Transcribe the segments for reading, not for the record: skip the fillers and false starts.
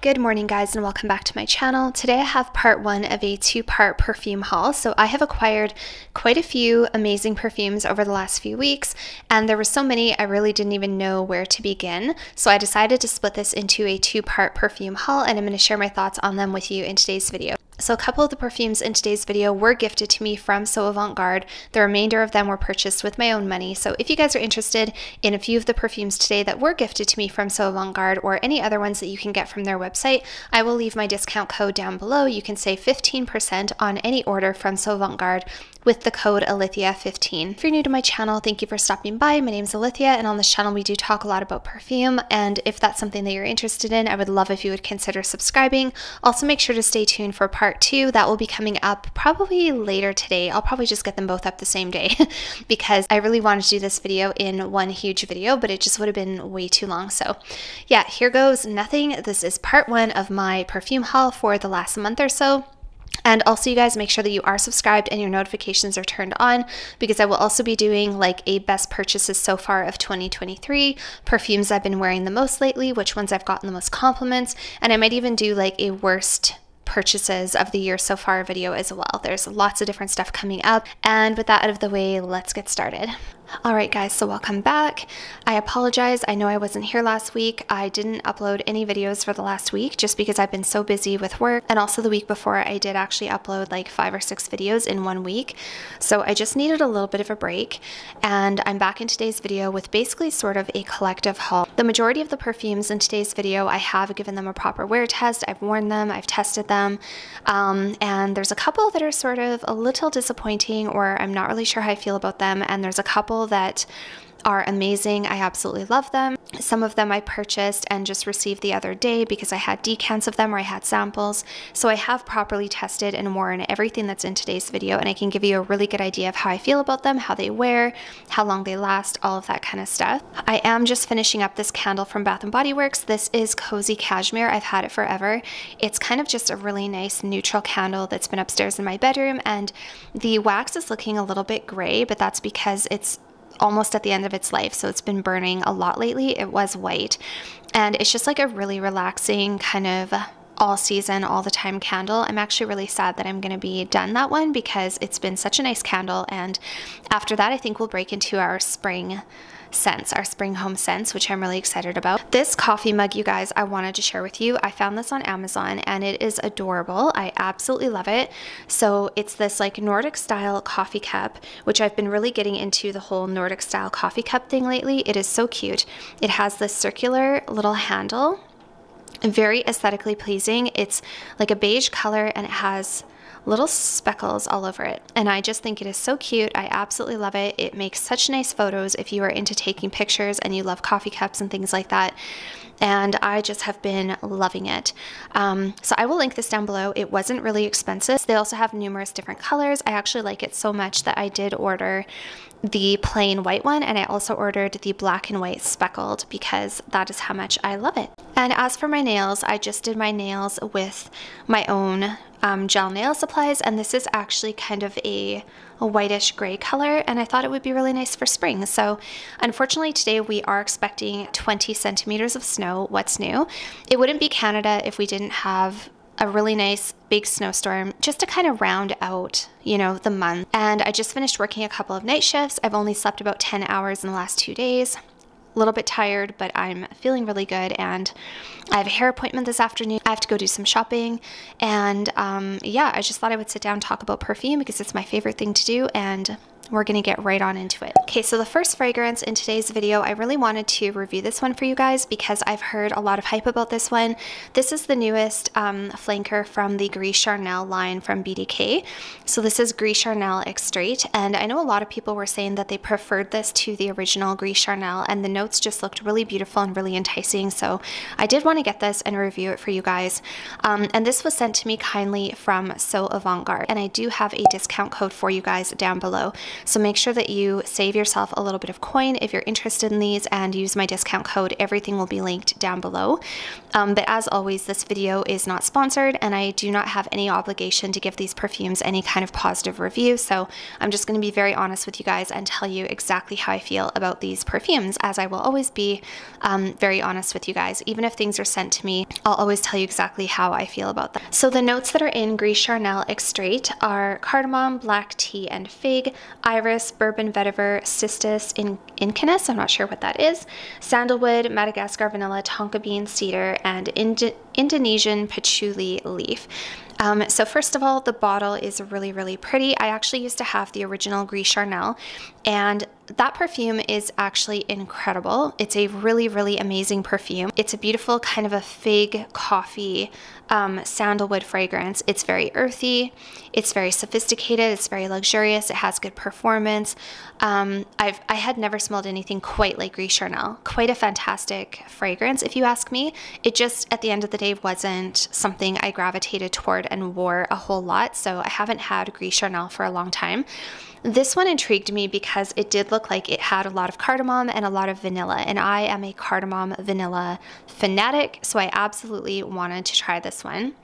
Good morning guys and welcome back to my channel. Today I have part one of a two-part perfume haul. So I have acquired quite a few amazing perfumes over the last few weeks and there were so many I really didn't even know where to begin. So I decided to split this into a two-part perfume haul and I'm going to share my thoughts on them with you in today's video. So a couple of the perfumes in today's video were gifted to me from So Avant Garde. The remainder of them were purchased with my own money. So if you guys are interested in a few of the perfumes today that were gifted to me from So Avant Garde or any other ones that you can get from their website, I will leave my discount code down below. You can save 15% on any order from So Avant Garde with the code Ilithyia15. If you're new to my channel, thank you for stopping by. My name is Ilithyia and on this channel we do talk a lot about perfume, and if that's something that you're interested in, I would love if you would consider subscribing. Also make sure to stay tuned for part two. That will be coming up probably later today. I'll probably just get them both up the same day because I really wanted to do this video in one huge video, but it just would have been way too long. So yeah, here goes nothing. This is part one of my perfume haul for the last month or so. And also you guys make sure that you are subscribed and your notifications are turned on because I will also be doing like a best purchases so far of 2023, perfumes I've been wearing the most lately, which ones I've gotten the most compliments, and I might even do like a worst purchases of the year so far video as well. There's lots of different stuff coming up. And with that out of the way, let's get started. All right guys, so welcome back. I apologize, I know I wasn't here last week. I didn't upload any videos for the last week just because I've been so busy with work, and also the week before I did actually upload like 5 or 6 videos in one week. So I just needed a little bit of a break, and I'm back in today's video with basically sort of a collective haul. The majority of the perfumes in today's video, I have given them a proper wear test. I've worn them, I've tested them, and there's a couple that are sort of a little disappointing or I'm not really sure how I feel about them, and there's a couple that are amazing. I absolutely love them. Some of them I purchased and just received the other day because I had decants of them or I had samples. So I have properly tested and worn everything that's in today's video, and I can give you a really good idea of how I feel about them, how they wear, how long they last, all of that kind of stuff. I am just finishing up this candle from Bath & Body Works. This is Cozy Cashmere. I've had it forever. It's kind of just a really nice neutral candle that's been upstairs in my bedroom, and the wax is looking a little bit gray, but that's because it's almost at the end of its life, so it's been burning a lot lately. It was white, and it's just like a really relaxing kind of all season, all the time candle. I'm actually really sad that I'm going to be done that one because it's been such a nice candle, and after that I think we'll break into our spring scents, our spring home scents, which I'm really excited about. This coffee mug, you guys, I wanted to share with you. I found this on Amazon and it is adorable. I absolutely love it. So it's this like Nordic style coffee cup, which I've been really getting into the whole Nordic style coffee cup thing lately. It is so cute. It has this circular little handle, very aesthetically pleasing. It's like a beige color and it has little speckles all over it, and I just think it is so cute. I absolutely love it. It makes such nice photos if you are into taking pictures and you love coffee cups and things like that, and I just have been loving it. So I will link this down below. It wasn't really expensive. They also have numerous different colors. I actually like it so much that I did order the plain white one, and I also ordered the black and white speckled because that is how much I love it. And as for my nails, I just did my nails with my own gel nail supplies, and this is actually kind of a whitish gray color, and I thought it would be really nice for spring. So unfortunately today we are expecting 20 centimeters of snow. What's new? It wouldn't be Canada if we didn't have a really nice big snowstorm just to kind of round out, you know, the month. And I just finished working a couple of night shifts. I've only slept about 10 hours in the last 2 days. A little bit tired, but I'm feeling really good, and I have a hair appointment this afternoon. I have to go do some shopping, and yeah, I just thought I would sit down and talk about perfume because it's my favorite thing to do, and we're gonna get right on into it. Okay, so the first fragrance in today's video, I really wanted to review this one for you guys because I've heard a lot of hype about this one. This is the newest flanker from the Gris Charnel line from BDK. So this is Gris Charnel Extrait, and I know a lot of people were saying that they preferred this to the original Gris Charnel, and the notes just looked really beautiful and really enticing, so I did want to get this and review it for you guys. And this was sent to me kindly from So Avant Garde, and I do have a discount code for you guys down below. So make sure that you save yourself a little bit of coin if you're interested in these and use my discount code. Everything will be linked down below. But as always, this video is not sponsored and I do not have any obligation to give these perfumes any kind of positive review. So I'm just going to be very honest with you guys and tell you exactly how I feel about these perfumes, as I will always be very honest with you guys. Even if things are sent to me, I'll always tell you exactly how I feel about them. So the notes that are in Gris Charnel Extrait are cardamom, black tea and fig, iris, bourbon vetiver, cistus, incanus, I'm not sure what that is, sandalwood, Madagascar vanilla, tonka bean, cedar, and Indonesian patchouli leaf. So first of all, the bottle is really, really pretty. I actually used to have the original Gris Charnel, and that perfume is actually incredible. It's a really, really amazing perfume. It's a beautiful kind of a fig coffee sandalwood fragrance. It's very earthy. It's very sophisticated. It's very luxurious. It has good performance. I had never smelled anything quite like Gris Charnel. Quite a fantastic fragrance, if you ask me. It just, at the end of the day, wasn't something I gravitated toward and wore a whole lot. So I haven't had Gris Charnel for a long time. This one intrigued me because it did look like it had a lot of cardamom and a lot of vanilla, and I am a cardamom vanilla fanatic, so I absolutely wanted to try this one.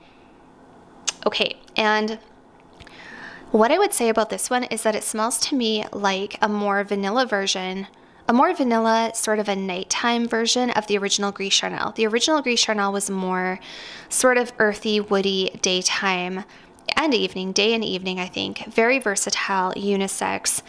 Okay, and what I would say about this one is that it smells to me like a more vanilla version, a more vanilla, sort of a nighttime version of the original Gris Charnel. The original Gris Charnel was more sort of earthy, woody, daytime, and evening, day and evening, I think. Very versatile, unisex,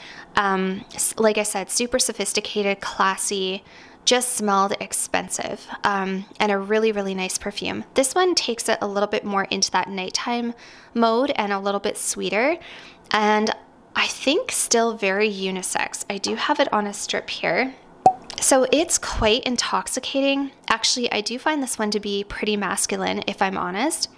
like I said, super sophisticated, classy, just smelled expensive, and a really, really nice perfume. This one takes it a little bit more into that nighttime mode and a little bit sweeter, and I think still very unisex. I do have it on a strip here. So it's quite intoxicating. Actually, I do find this one to be pretty masculine, if I'm honest.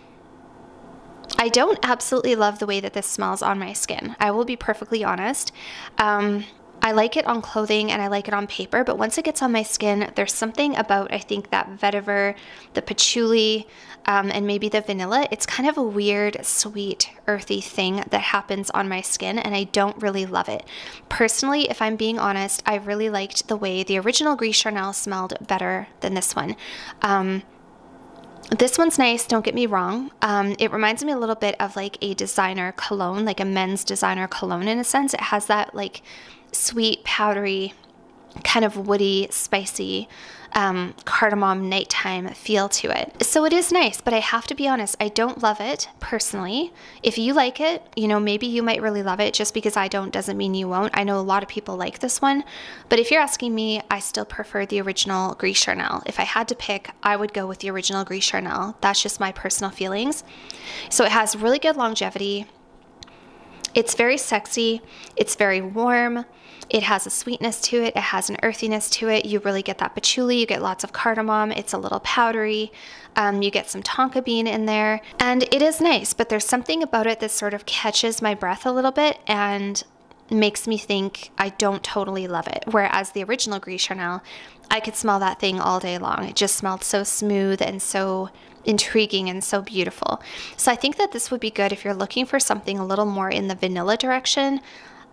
I don't absolutely love the way that this smells on my skin. I will be perfectly honest. I like it on clothing and I like it on paper, but once it gets on my skin, there's something about, I think, that vetiver, the patchouli, and maybe the vanilla. It's kind of a weird, sweet, earthy thing that happens on my skin, and I don't really love it. Personally, if I'm being honest, I really liked the way the original Gris Charnel smelled better than this one. This one's nice, don't get me wrong. It reminds me a little bit of like a designer cologne, like a men's designer cologne in a sense. It has that like sweet, powdery, kind of woody, spicy, cardamom nighttime feel to it. So it is nice, but I have to be honest, I don't love it personally. If you like it, you know, maybe you might really love it. Just because I don't doesn't mean you won't. I know a lot of people like this one, but if you're asking me, I still prefer the original Gris Charnel. If I had to pick, I would go with the original Gris Charnel. That's just my personal feelings. So it has really good longevity. It's very sexy. It's very warm. It has a sweetness to it. It has an earthiness to it. You really get that patchouli. You get lots of cardamom. It's a little powdery. You get some tonka bean in there. And it is nice, but there's something about it that sort of catches my breath a little bit and makes me think I don't totally love it. Whereas the original Gris Charnel, I could smell that thing all day long. It just smelled so smooth and so intriguing and so beautiful. So I think that this would be good if you're looking for something a little more in the vanilla direction.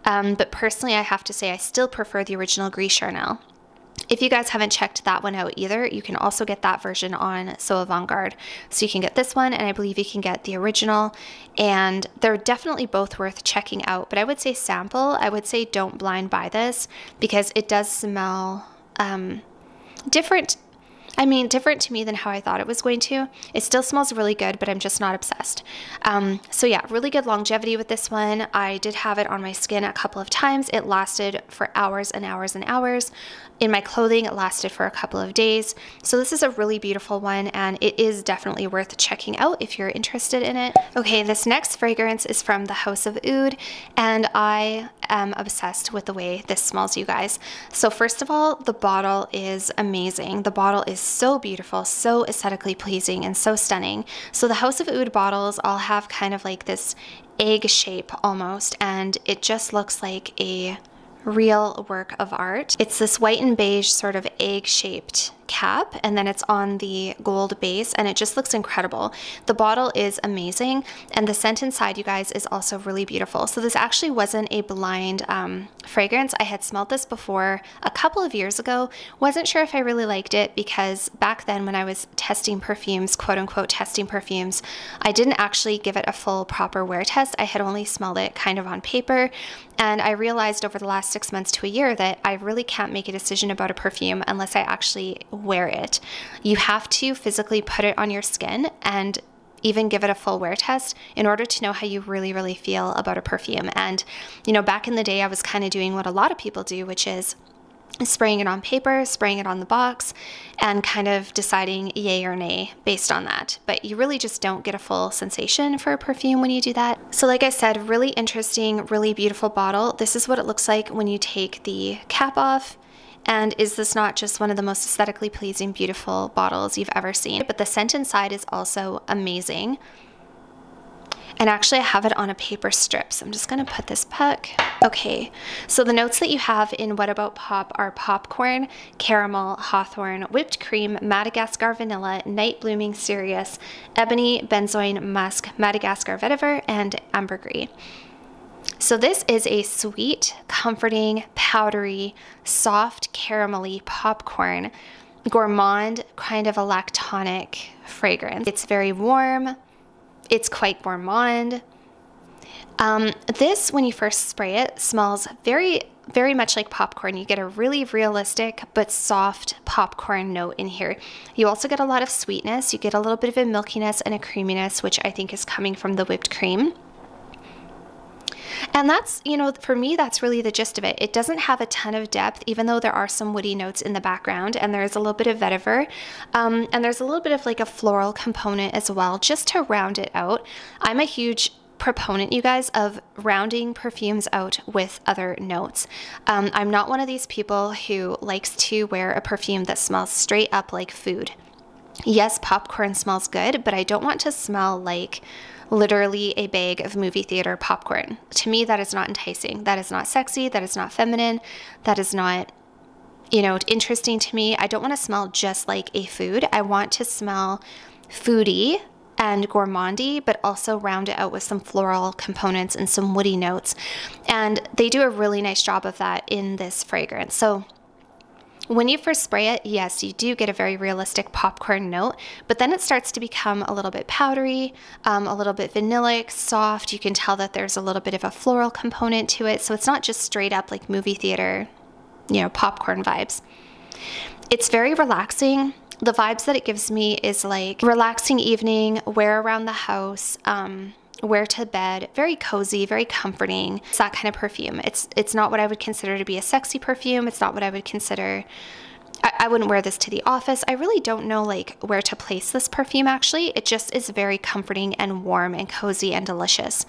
But personally, I have to say I still prefer the original Gris Charnel. If you guys haven't checked that one out either, you can also get that version on So Avant Garde. So you can get this one, and I believe you can get the original, and they're definitely both worth checking out. But I would say sample. I would say don't blind buy this, because it does smell different. I mean, different to me than how I thought it was going to. It still smells really good, but I'm just not obsessed. So yeah, really good longevity with this one. I did have it on my skin a couple of times. It lasted for hours and hours and hours. In my clothing, it lasted for a couple of days. So this is a really beautiful one, and it is definitely worth checking out if you're interested in it. Okay, this next fragrance is from the House of Oud, and I am obsessed with the way this smells, you guys. So first of all, the bottle is amazing. The bottle is so beautiful, so aesthetically pleasing, and so stunning. So the House of Oud bottles all have kind of like this egg shape almost, and it just looks like a real work of art. It's this white and beige sort of egg-shaped cap, and then it's on the gold base, and it just looks incredible. The bottle is amazing, and the scent inside, you guys, is also really beautiful. So this actually wasn't a blind fragrance. I had smelled this before a couple of years ago. Wasn't sure if I really liked it because back then when I was testing perfumes, quote unquote testing perfumes, I didn't actually give it a full proper wear test. I had only smelled it kind of on paper, and I realized over the last 6 months to a year that I really can't make a decision about a perfume unless I actually wear it. You have to physically put it on your skin and even give it a full wear test in order to know how you really, really feel about a perfume. And, you know, back in the day, I was kind of doing what a lot of people do, which is spraying it on paper, spraying it on the box, and kind of deciding yay or nay based on that. But you really just don't get a full sensation for a perfume when you do that. So like I said, really interesting, really beautiful bottle. This is what it looks like when you take the cap off. And is this not just one of the most aesthetically pleasing, beautiful bottles you've ever seen? But the scent inside is also amazing. And actually I have it on a paper strip, so I'm just gonna put this back. Okay, so the notes that you have in What About Pop are popcorn, caramel, hawthorn, whipped cream, Madagascar vanilla, night blooming cereus, ebony, benzoin, musk, Madagascar vetiver, and ambergris. So this is a sweet, comforting, powdery, soft, caramelly popcorn, gourmand, kind of a lactonic fragrance. It's very warm. It's quite gourmand. This, when you first spray it, smells very, very much like popcorn. You get a really realistic but soft popcorn note in here. You also get a lot of sweetness. You get a little bit of a milkiness and a creaminess, which I think is coming from the whipped cream. And that's, you know, for me, that's really the gist of it. It doesn't have a ton of depth, even though there are some woody notes in the background, and there is a little bit of vetiver, and there's a little bit of like a floral component as well, just to round it out. I'm a huge proponent, you guys, of rounding perfumes out with other notes. I'm not one of these people who likes to wear a perfume that smells straight up like food. Yes, popcorn smells good, but I don't want to smell like literally a bag of movie theater popcorn. To me, that is not enticing. That is not sexy. That is not feminine. That is not, you know, interesting to me. I don't want to smell just like a food. I want to smell foodie and gourmandy, but also round it out with some floral components and some woody notes. And they do a really nice job of that in this fragrance. So when you first spray it, yes, you do get a very realistic popcorn note, but then it starts to become a little bit powdery, a little bit vanillic, soft. You can tell that there's a little bit of a floral component to it. So it's not just straight up like movie theater, you know, popcorn vibes. It's very relaxing. The vibes that it gives me is like relaxing evening, wear around the house, wear to bed, very cozy, very comforting. It's that kind of perfume. It's not what I would consider to be a sexy perfume. It's not what I would consider, I wouldn't wear this to the office. I really don't know like where to place this perfume actually. It just is very comforting and warm and cozy and delicious.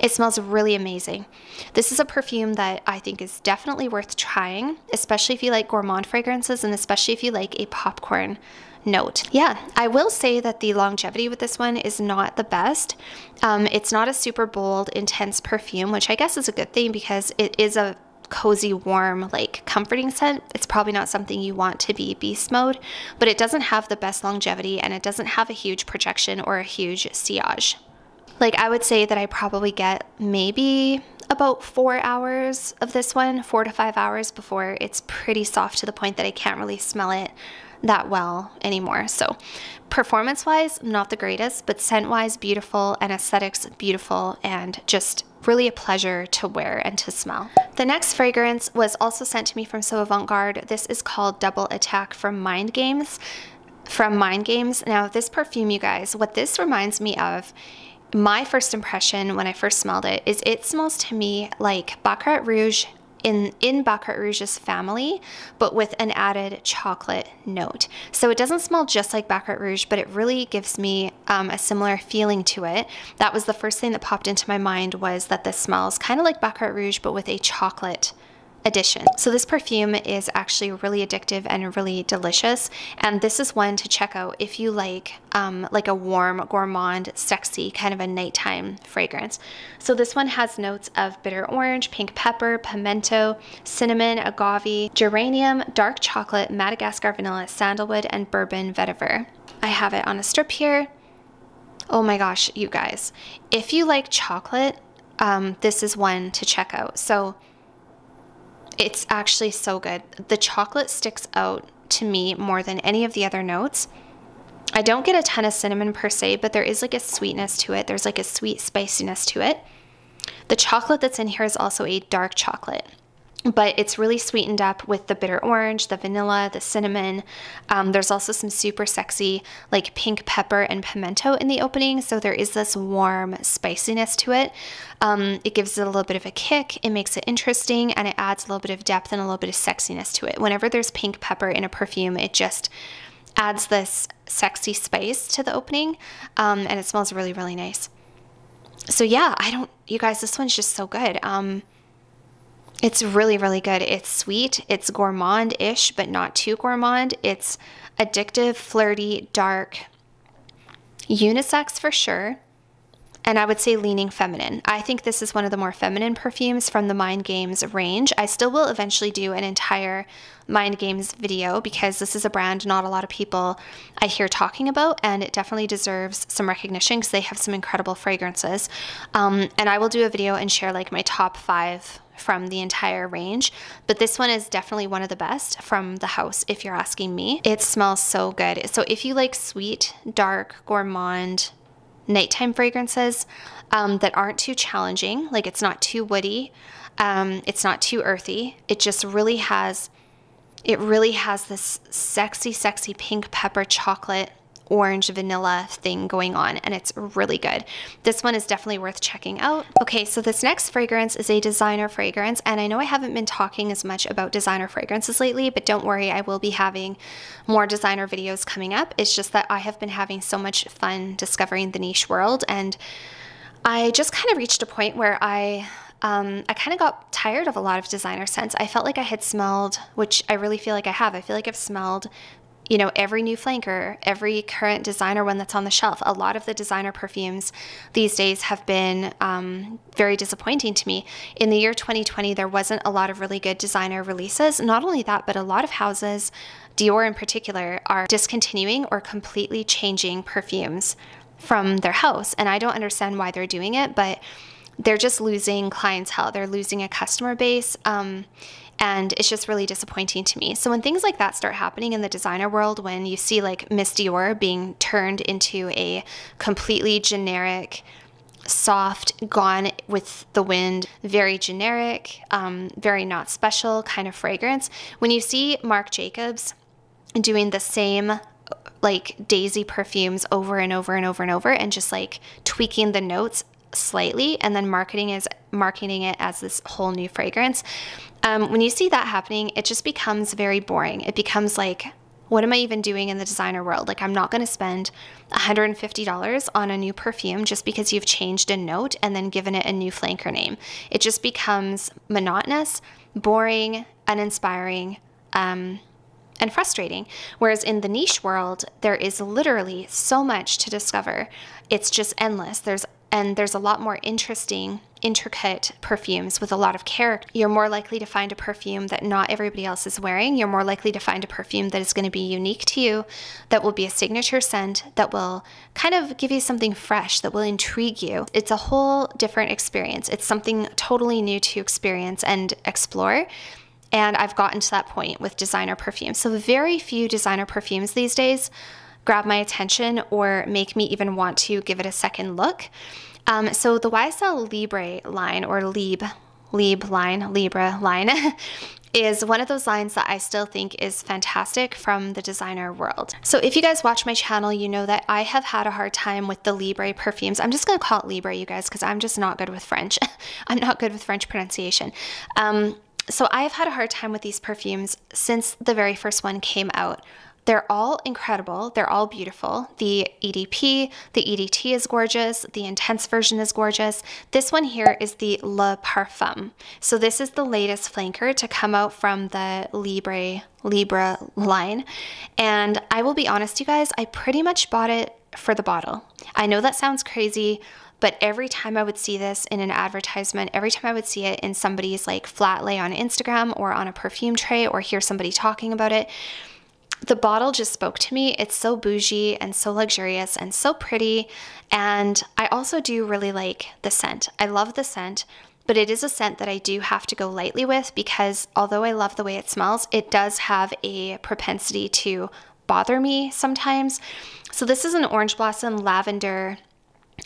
It smells really amazing. This is a perfume that I think is definitely worth trying, especially if you like gourmand fragrances and especially if you like a popcorn note. Yeah, I will say that the longevity with this one is not the best. It's not a super bold, intense perfume, which I guess is a good thing because it is a cozy, warm, like comforting scent. It's probably not something you want to be beast mode, but it doesn't have the best longevity and it doesn't have a huge projection or a huge sillage. Like I would say that I probably get maybe about 4 hours of this one, 4 to 5 hours before it's pretty soft to the point that I can't really smell it that well anymore. So performance wise, not the greatest, but scent wise, beautiful, and aesthetics, beautiful, and just really a pleasure to wear and to smell. The next fragrance was also sent to me from So Avant Garde. This is called Double Attack from Mind Games. Now this perfume, you guys, what this reminds me of, my first impression when I first smelled it is it smells to me like Baccarat Rouge in Baccarat Rouge's family, but with an added chocolate note. So it doesn't smell just like Baccarat Rouge, but it really gives me a similar feeling to it. That was the first thing that popped into my mind was that this smells kind of like Baccarat Rouge, but with a chocolate edition. So this perfume is actually really addictive and really delicious, and this is one to check out if you like a warm, gourmand, sexy kind of a nighttime fragrance. So this one has notes of bitter orange, pink pepper, pimento, cinnamon, agave, geranium, dark chocolate, Madagascar vanilla, sandalwood, and bourbon vetiver. I have it on a strip here. Oh my gosh, you guys, if you like chocolate, this is one to check out. So it's actually so good. The chocolate sticks out to me more than any of the other notes. I don't get a ton of cinnamon per se, but there is like a sweetness to it. There's like a sweet spiciness to it. The chocolate that's in here is also a dark chocolate, but it's really sweetened up with the bitter orange, the vanilla, the cinnamon. There's also some super sexy like pink pepper and pimento in the opening, so there is this warm spiciness to it. It gives it a little bit of a kick, it makes it interesting, and it adds a little bit of depth and a little bit of sexiness to it. Whenever there's pink pepper in a perfume, it just adds this sexy spice to the opening, and it smells really, really nice. So yeah, you guys, this one's just so good. It's really, really good. It's sweet. It's gourmand-ish, but not too gourmand. It's addictive, flirty, dark, unisex for sure, and I would say leaning feminine. I think this is one of the more feminine perfumes from the Mind Games range. I still will eventually do an entire Mind Games video because this is a brand not a lot of people I hear talking about, and it definitely deserves some recognition because they have some incredible fragrances. And I will do a video and share like my top 5 from the entire range, but this one is definitely one of the best from the house if you're asking me. It smells so good. So if you like sweet, dark, gourmand nighttime fragrances that aren't too challenging, like it's not too woody, it's not too earthy, it just really has, it really has this sexy, sexy pink pepper, chocolate, orange, vanilla thing going on, and it's really good. This one is definitely worth checking out. Okay, so this next fragrance is a designer fragrance, and I know I haven't been talking as much about designer fragrances lately, but don't worry, I will be having more designer videos coming up. It's just that I have been having so much fun discovering the niche world, and I just kind of reached a point where I kind of got tired of a lot of designer scents. I felt like I had smelled, which I really feel like I have. I feel like I've smelled, you know, every new flanker, every current designer one that's on the shelf. A lot of the designer perfumes these days have been very disappointing to me. In the year 2020, there wasn't a lot of really good designer releases. Not only that, but a lot of houses, Dior in particular, are discontinuing or completely changing perfumes from their house. And I don't understand why they're doing it, but they're just losing clientele. They're losing a customer base. And it's just really disappointing to me. So when things like that start happening in the designer world, when you see like Miss Dior being turned into a completely generic, soft, gone with the wind, very generic, very not special kind of fragrance. When you see Marc Jacobs doing the same like daisy perfumes over and over and over and over and just like tweaking the notes slightly and then marketing it as this whole new fragrance. When you see that happening, it just becomes very boring. It becomes like, what am I even doing in the designer world? Like, I'm not going to spend $150 on a new perfume just because you've changed a note and then given it a new flanker name. It just becomes monotonous, boring, uninspiring, and frustrating. Whereas in the niche world, there is literally so much to discover. It's just endless. There's a lot more interesting, intricate perfumes with a lot of character. You're more likely to find a perfume that not everybody else is wearing. You're more likely to find a perfume that is going to be unique to you, that will be a signature scent, that will kind of give you something fresh, that will intrigue you. It's a whole different experience. It's something totally new to experience and explore. And I've gotten to that point with designer perfumes. So very few designer perfumes these days grab my attention or make me even want to give it a second look. So the YSL Libre line, or Libre line is one of those lines that I still think is fantastic from the designer world. So if you guys watch my channel, you know that I have had a hard time with the Libre perfumes. I'm just gonna call it Libre, you guys, because I'm just not good with French. I'm not good with French pronunciation. So I've had a hard time with these perfumes since the very first one came out. They're all incredible. They're all beautiful. The EDP, the EDT is gorgeous. The intense version is gorgeous. This one here is the Le Parfum. So this is the latest flanker to come out from the Libre line. And I will be honest, you guys, I pretty much bought it for the bottle. I know that sounds crazy, but every time I would see this in an advertisement, every time I would see it in somebody's like flat lay on Instagram or on a perfume tray or hear somebody talking about it, the bottle just spoke to me. It's so bougie and so luxurious and so pretty. And I also do really like the scent. I love the scent, but it is a scent that I do have to go lightly with because although I love the way it smells, it does have a propensity to bother me sometimes. So this is an orange blossom, lavender,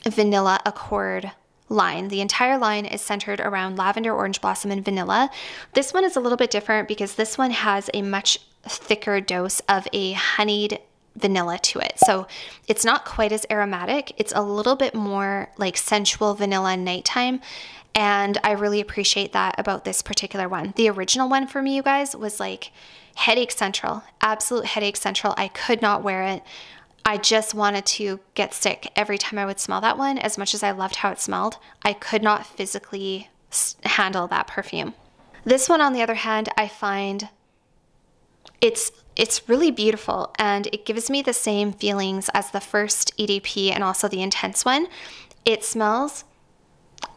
vanilla accord line. The entire line is centered around lavender, orange blossom, and vanilla. This one is a little bit different because this one has a much thicker dose of a honeyed vanilla to it. So it's not quite as aromatic. It's a little bit more like sensual vanilla nighttime. And I really appreciate that about this particular one. The original one for me, you guys, was like headache central, absolute headache central. I could not wear it. I just wanted to get sick every time I would smell that one. As much as I loved how it smelled, I could not physically handle that perfume. This one, on the other hand, I find it's really beautiful and it gives me the same feelings as the first EDP and also the intense one. It smells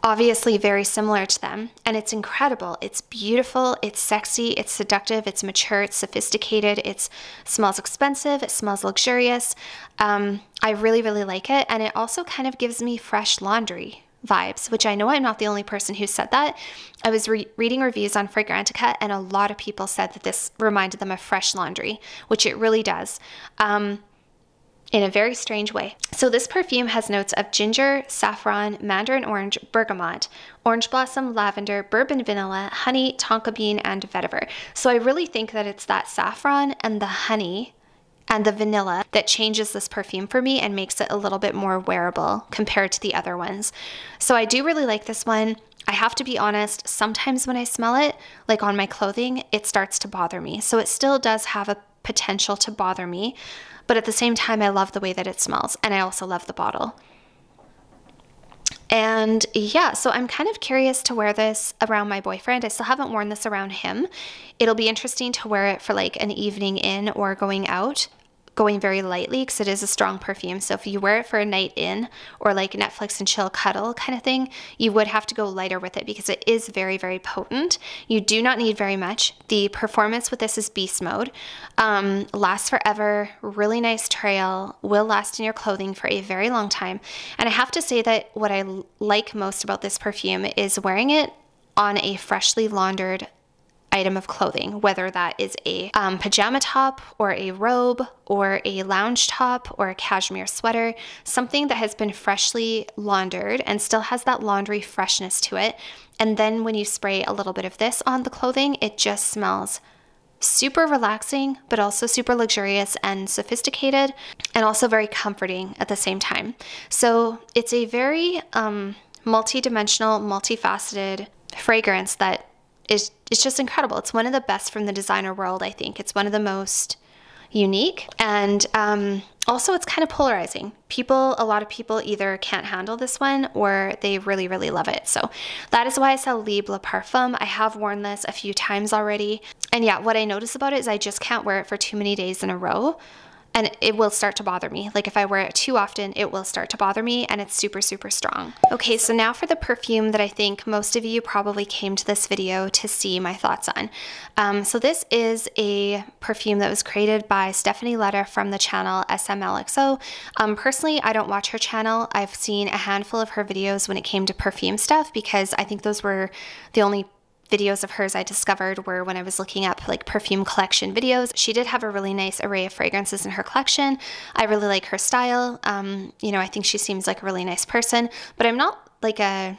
obviously very similar to them and it's incredible. It's beautiful, it's sexy, it's seductive, it's mature, it's sophisticated, it smells expensive, it smells luxurious. I really, really like it, and it also kind of gives me fresh laundry vibes, which I know I'm not the only person who said that. I was reading reviews on Fragrantica and a lot of people said that this reminded them of fresh laundry, which it really does. In a very strange way. So this perfume has notes of ginger, saffron, mandarin orange, bergamot, orange blossom, lavender, bourbon vanilla, honey, tonka bean, and vetiver. So I really think that it's that saffron and the honey and the vanilla that changes this perfume for me and makes it a little bit more wearable compared to the other ones. So I do really like this one. I have to be honest, sometimes when I smell it, like on my clothing, it starts to bother me. So it still does have a potential to bother me, but at the same time, I love the way that it smells, and I also love the bottle. And yeah, so I'm kind of curious to wear this around my boyfriend. I still haven't worn this around him. It'll be interesting to wear it for like an evening in or going out, going very lightly because it is a strong perfume. So if you wear it for a night in or like Netflix and chill cuddle kind of thing, you would have to go lighter with it because it is very, very potent. You do not need very much. The performance with this is beast mode. Lasts forever, really nice trail, will last in your clothing for a very long time. And I have to say that what I like most about this perfume is wearing it on a freshly laundered item of clothing, whether that is a pajama top or a robe or a lounge top or a cashmere sweater, something that has been freshly laundered and still has that laundry freshness to it. And then when you spray a little bit of this on the clothing, it just smells super relaxing, but also super luxurious and sophisticated and also very comforting at the same time. So it's a very multi-dimensional, multifaceted fragrance that it's just incredible. It's one of the best from the designer world, I think. It's one of the most unique. And also it's kind of polarizing. A lot of people either can't handle this one or they really, really love it. So that is YSL Libre Le Parfum. I have worn this a few times already. And yeah, what I notice about it is I just can't wear it for too many days in a row. And it will start to bother me. Like if I wear it too often, it will start to bother me, and it's super, super strong. Okay, so now for the perfume that I think most of you probably came to this video to see my thoughts on. So this is a perfume that was created by Stephanie Ledda from the channel SMLXO. Personally, I don't watch her channel. I've seen a handful of her videos when it came to perfume stuff because I think those were the only videos of hers I discovered were when I was looking up like perfume collection videos. She did have a really nice array of fragrances in her collection. I really like her style. You know, I think she seems like a really nice person, but I'm not like a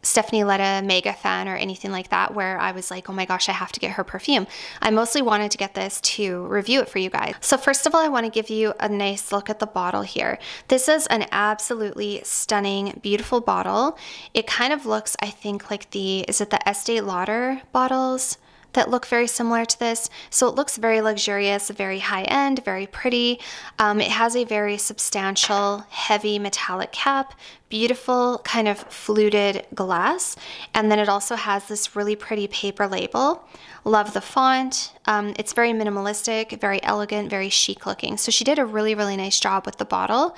Stephanie Ledda mega fan or anything like that where I was like, oh my gosh, I have to get her perfume. I mostly wanted to get this to review it for you guys. So first of all, I want to give you a nice look at the bottle here. This is an absolutely stunning, beautiful bottle. It kind of looks, I think, like the, is it the Estee Lauder bottles that look very similar to this. So it looks very luxurious, very high-end, very pretty. It has a very substantial, heavy metallic cap, beautiful kind of fluted glass, and then it also has this really pretty paper label. Love the font. It's very minimalistic, very elegant, very chic looking. So she did a really, really nice job with the bottle.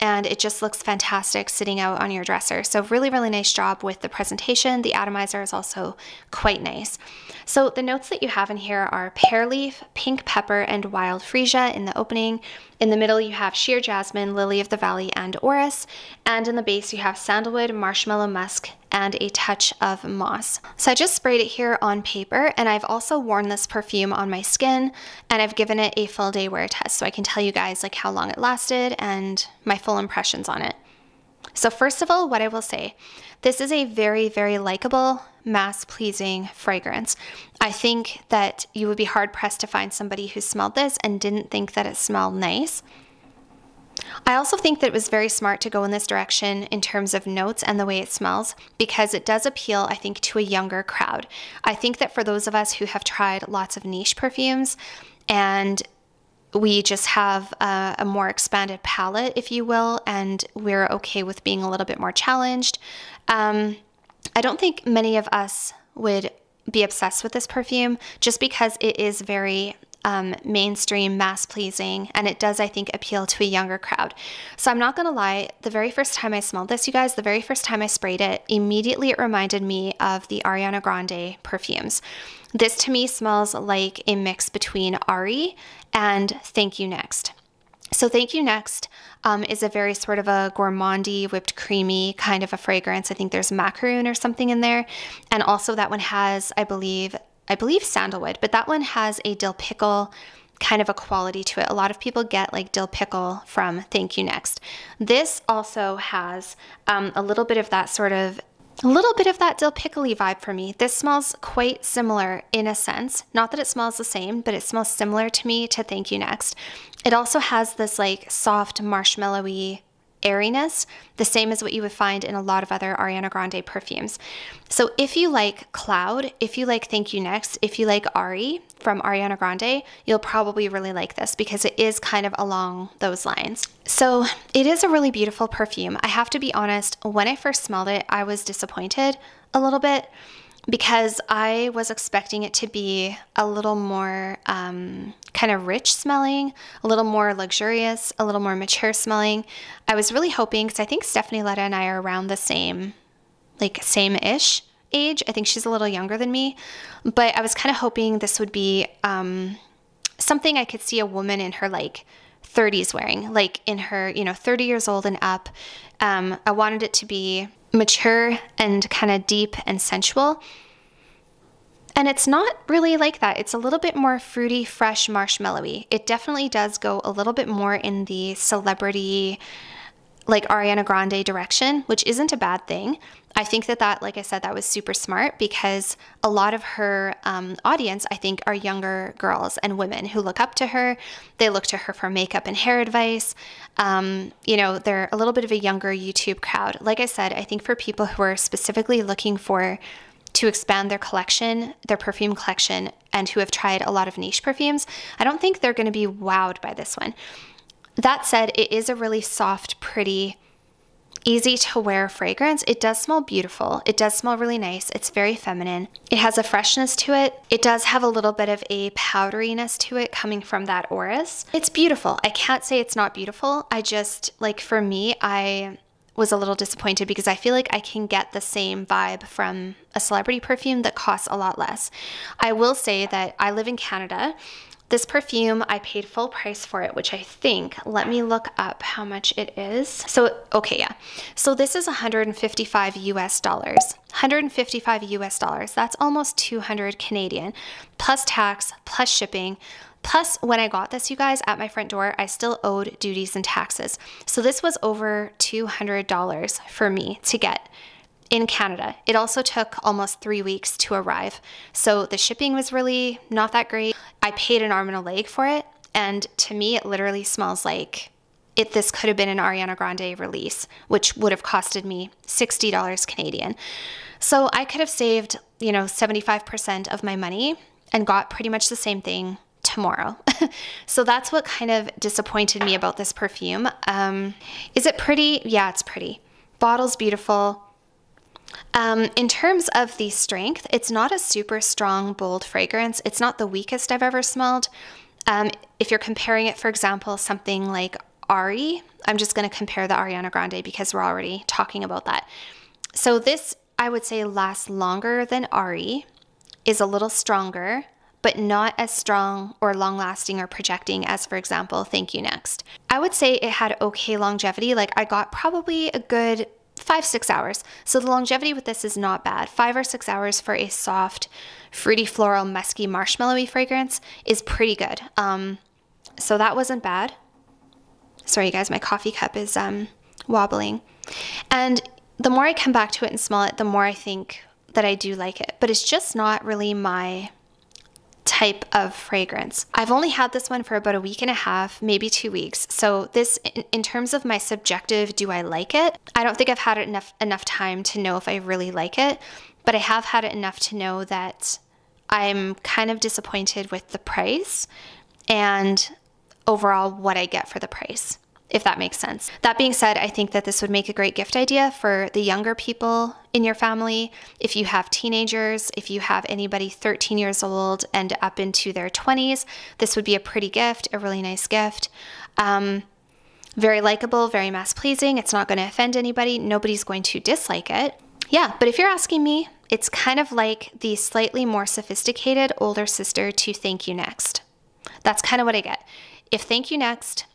And it just looks fantastic sitting out on your dresser. So really, really nice job with the presentation. The atomizer is also quite nice. So the notes that you have in here are pear leaf, pink pepper, and wild freesia in the opening. In the middle, you have sheer jasmine, lily of the valley, and orris. And in the base, you have sandalwood, marshmallow musk, and a touch of moss. So I just sprayed it here on paper, and I've also worn this perfume on my skin, and I've given it a full day wear test, so I can tell you guys like how long it lasted and my full impressions on it. So first of all, what I will say, this is a very, very likable, mass-pleasing fragrance. I think that you would be hard-pressed to find somebody who smelled this and didn't think that it smelled nice. I also think that it was very smart to go in this direction in terms of notes and the way it smells, because it does appeal, I think, to a younger crowd. I think that for those of us who have tried lots of niche perfumes and we just have a more expanded palette, if you will, and we're okay with being a little bit more challenged, I don't think many of us would be obsessed with this perfume just because it is very mainstream, mass-pleasing, and it does, I think, appeal to a younger crowd. So I'm not gonna lie, the very first time I smelled this, you guys, the very first time I sprayed it, immediately it reminded me of the Ariana Grande perfumes. This to me smells like a mix between Ari and Thank You Next. So Thank You Next is a very sort of a gourmandy, whipped creamy kind of a fragrance. I think there's macaroon or something in there. And also that one has, I believe sandalwood, but that one has a dill pickle kind of a quality to it. A lot of people get like dill pickle from Thank You Next. This also has a little bit of that dill pickly vibe for me. This smells quite similar in a sense. Not that it smells the same, but it smells similar to me to Thank You Next. It also has this like soft marshmallowy airiness, the same as what you would find in a lot of other Ariana Grande perfumes. So if you like Cloud, if you like Thank You Next, if you like Ari from Ariana Grande, you'll probably really like this because it is kind of along those lines. So it is a really beautiful perfume. I have to be honest, when I first smelled it, I was disappointed a little bit because I was expecting it to be a little more kind of rich smelling, a little more luxurious, a little more mature smelling. I was really hoping, because I think Stephanie Ledda and I are around the same, like same-ish age. I think she's a little younger than me, but I was kind of hoping this would be something I could see a woman in her like 30s wearing, like in her, you know, 30 years old and up. I wanted it to be mature and kind of deep and sensual. And it's not really like that. It's a little bit more fruity, fresh, marshmallowy. It definitely does go a little bit more in the celebrity, like Ariana Grande direction, which isn't a bad thing. I think that, like I said, that was super smart because a lot of her audience, I think, are younger girls and women who look up to her. They look to her for makeup and hair advice. You know, they're a little bit of a younger YouTube crowd. Like I said, I think for people who are specifically looking for to expand their collection, their perfume collection, and who have tried a lot of niche perfumes, I don't think they're going to be wowed by this one. That said, it is a really soft, pretty, easy to wear fragrance. It does smell beautiful. It does smell really nice. It's very feminine. It has a freshness to it. It does have a little bit of a powderiness to it coming from that orris. It's beautiful. I can't say it's not beautiful. I just, like for me, I was a little disappointed because I feel like I can get the same vibe from a celebrity perfume that costs a lot less. I will say that I live in Canada. This perfume, I paid full price for it, which I think, let me look up how much it is. So, okay, yeah. So this is $155 US. $155 US. That's almost 200 Canadian, plus tax, plus shipping. Plus, when I got this, you guys, at my front door, I still owed duties and taxes. So this was over $200 for me to get in Canada. It also took almost 3 weeks to arrive. So the shipping was really not that great. I paid an arm and a leg for it. And to me, it literally smells like this could have been an Ariana Grande release, which would have costed me $60 Canadian. So I could have saved you know, 75% of my money and got pretty much the same thing tomorrow. So that's what kind of disappointed me about this perfume. Is it pretty? Yeah, it's pretty. Bottle's beautiful. In terms of the strength, it's not a super strong, bold fragrance. It's not the weakest I've ever smelled. If you're comparing it, for example, something like Ari, I'm just going to compare the Ariana Grande because we're already talking about that. So this, I would say, lasts longer than Ari, is a little stronger, but not as strong or long-lasting or projecting as, for example, Thank You Next. I would say it had okay longevity. Like, I got probably a good 5-6 hours. So the longevity with this is not bad. 5 or 6 hours for a soft, fruity, floral, musky, marshmallowy fragrance is pretty good. So that wasn't bad. Sorry, you guys, my coffee cup is wobbling. And the more I come back to it and smell it, the more I think that I do like it. But it's just not really my type of fragrance. I've only had this one for about a week and a half, maybe 2 weeks. So this, in terms of my subjective, do I like it? I don't think I've had it enough time to know if I really like it, but I have had it enough to know that I'm kind of disappointed with the price and overall what I get for the price, if that makes sense. That being said, I think that this would make a great gift idea for the younger people in your family. If you have teenagers, if you have anybody 13 years old and up into their 20s, this would be a pretty gift, a really nice gift. Very likable, very mass-pleasing. It's not going to offend anybody. Nobody's going to dislike it. Yeah, but if you're asking me, it's kind of like the slightly more sophisticated older sister to Thank You Next. That's kind of what I get. If Thank You Next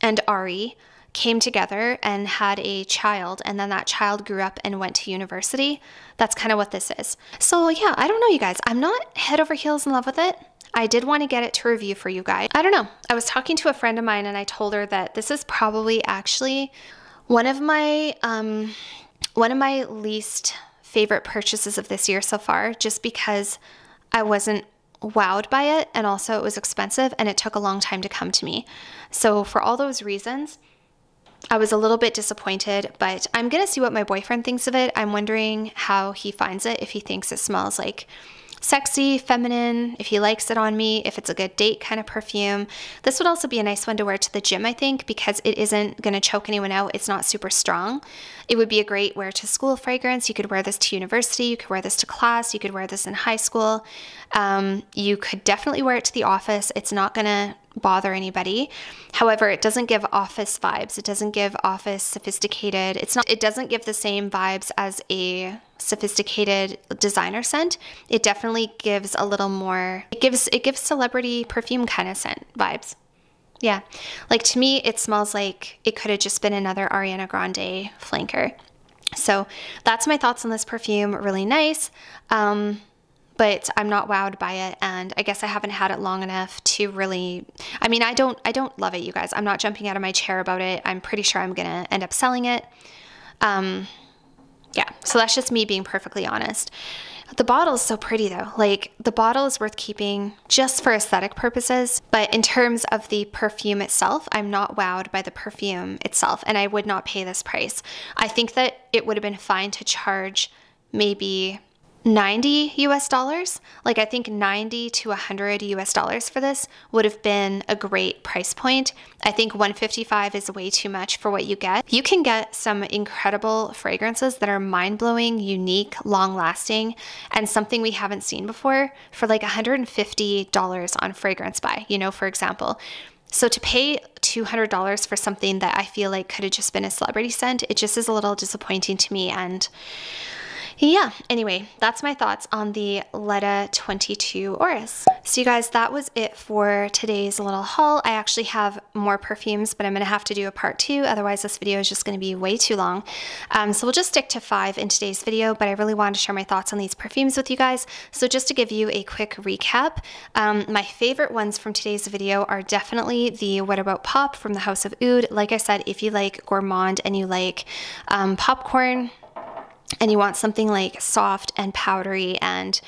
and Ari came together and had a child, and then that child grew up and went to university, that's kind of what this is. So yeah, I don't know, you guys. I'm not head over heels in love with it. I did want to get it to review for you guys. I don't know. I was talking to a friend of mine and I told her that this is probably actually one of my least favorite purchases of this year so far, just because I wasn't wowed by it, and also it was expensive and it took a long time to come to me. So for all those reasons, I was a little bit disappointed, but I'm gonna see what my boyfriend thinks of it. I'm wondering how he finds it, if he thinks it smells like sexy, feminine, if he likes it on me, if it's a good date kind of perfume. This would also be a nice one to wear to the gym, I think, because it isn't going to choke anyone out. It's not super strong. It would be a great wear to school fragrance. You could wear this to university. You could wear this to class. You could wear this in high school. You could definitely wear it to the office. It's not going to bother anybody. However, it doesn't give office vibes. It doesn't give office sophisticated. It doesn't give the same vibes as a sophisticated designer scent. It definitely gives a little more, it gives celebrity perfume kind of scent vibes. Yeah. Like, to me, it smells like it could have just been another Ariana Grande flanker. So that's my thoughts on this perfume. Really nice. But I'm not wowed by it, and I guess I haven't had it long enough to really, I mean, I don't love it, you guys. I'm not jumping out of my chair about it. I'm pretty sure I'm gonna end up selling it. Yeah, so that's just me being perfectly honest. The bottle is so pretty though. Like, the bottle is worth keeping just for aesthetic purposes, but in terms of the perfume itself, I'm not wowed by the perfume itself, and I would not pay this price. I think that it would have been fine to charge maybe $90 US. Like, I think $90 to $100 US for this would have been a great price point. I think $155 is way too much for what you get. You can get some incredible fragrances that are mind-blowing, unique, long-lasting, and something we haven't seen before for like $150 on FragranceBuy, you know, for example. So to pay $200 for something that I feel like could have just been a celebrity scent, it just is a little disappointing to me. And yeah, anyway, that's my thoughts on the Ledda 22orris. So you guys, that was it for today's little haul. I actually have more perfumes, but I'm gonna have to do a part 2, otherwise this video is just gonna be way too long. So we'll just stick to 5 in today's video, but I really wanted to share my thoughts on these perfumes with you guys. So just to give you a quick recap, my favorite ones from today's video are definitely the What About Pop from the House of Oud. Like I said, if you like gourmand and you like popcorn, and you want something like soft and powdery and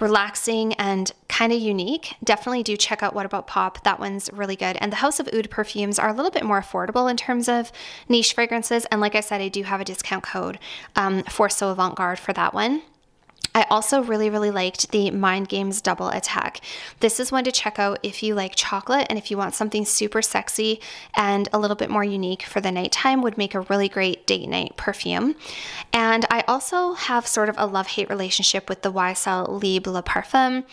relaxing and kind of unique, definitely do check out What About Pop. That one's really good. And the House of Oud perfumes are a little bit more affordable in terms of niche fragrances. And like I said, I do have a discount code for So Avant Garde for that one. I also really liked the Mind Games Double Attack. This is one to check out if you like chocolate and if you want something super sexy and a little bit more unique for the nighttime, would make a really great date night perfume. And I also have sort of a love-hate relationship with the YSL Libre Le Parfum.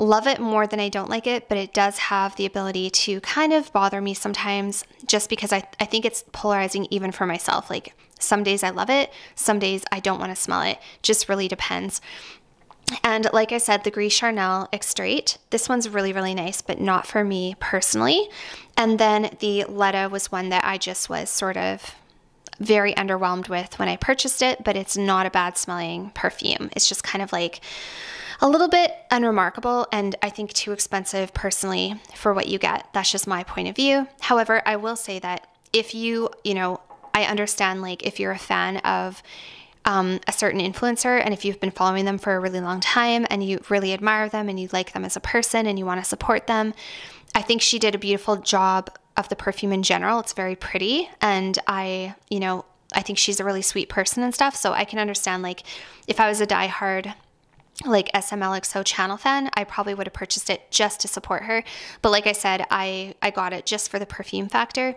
Love it more than I don't like it, but it does have the ability to kind of bother me sometimes, just because I think it's polarizing even for myself. Like, some days I love it, some days I don't want to smell it. Just really depends. And like I said, the Gris Charnel Extrait, this one's really nice, but not for me personally. And then the Ledda was one that I just was sort of very underwhelmed with when I purchased it, but it's not a bad smelling perfume. It's just kind of like a little bit unremarkable, and I think too expensive personally for what you get. That's just my point of view. However, I will say that if you know, I understand, like, if you're a fan of a certain influencer, and if you've been following them for a really long time and you really admire them and you like them as a person and you want to support them, I think she did a beautiful job of the perfume in general. It's very pretty, and I think she's a really sweet person and stuff, so I can understand, like, if I was a diehard like SMLXO channel fan, I probably would have purchased it just to support her. But like I said, I got it just for the perfume factor.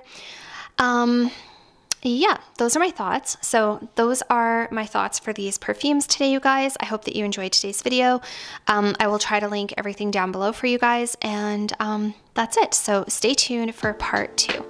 Yeah, those are my thoughts. So those are my thoughts for these perfumes today, you guys. I hope that you enjoyed today's video. I will try to link everything down below for you guys, and that's it. So stay tuned for part 2.